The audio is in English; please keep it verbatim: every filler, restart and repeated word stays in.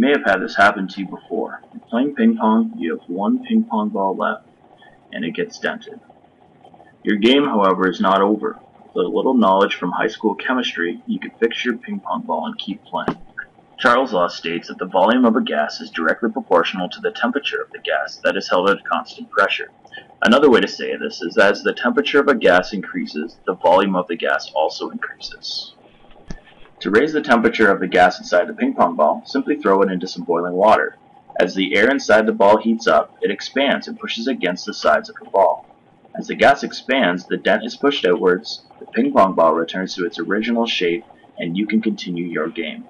You may have had this happen to you before. You're playing ping pong, you have one ping pong ball left, and it gets dented. Your game, however, is not over. With a little knowledge from high school chemistry, you can fix your ping pong ball and keep playing. Charles's Law states that the volume of a gas is directly proportional to the temperature of the gas that is held at constant pressure. Another way to say this is that as the temperature of a gas increases, the volume of the gas also increases. To raise the temperature of the gas inside the ping pong ball, simply throw it into some boiling water. As the air inside the ball heats up, it expands and pushes against the sides of the ball. As the gas expands, the dent is pushed outwards, the ping pong ball returns to its original shape, and you can continue your game.